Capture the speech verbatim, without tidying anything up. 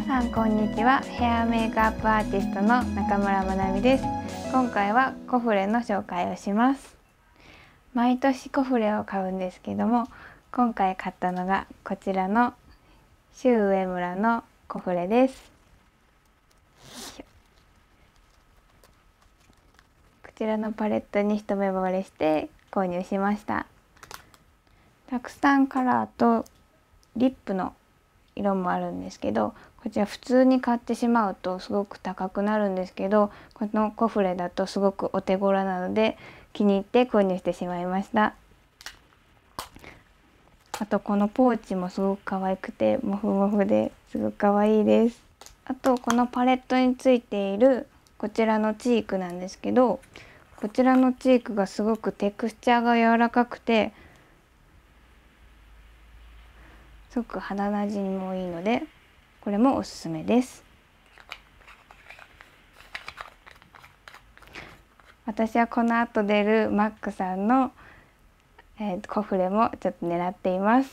皆さんこんにちは。ヘアメイクアップアーティストの中村まなみです。今回はコフレの紹介をします。毎年コフレを買うんですけども、今回買ったのがこちらのシュウウエムラのコフレです。こちらのパレットに一目惚れして購入しました。たくさんカラーとリップの色もあるんですけど、こちら普通に買ってしまうとすごく高くなるんですけど、このコフレだとすごくお手頃なので気に入って購入してしまいました。あとこのポーチもすごく可愛くてモフモフですごく可愛いです。あとこのパレットについているこちらのチークなんですけど、こちらのチークがすごくテクスチャーが柔らかくてすごく肌なじみもいいので、これもおすすめです。私はこの後出るマックさんの、えー、コフレもちょっと狙っています。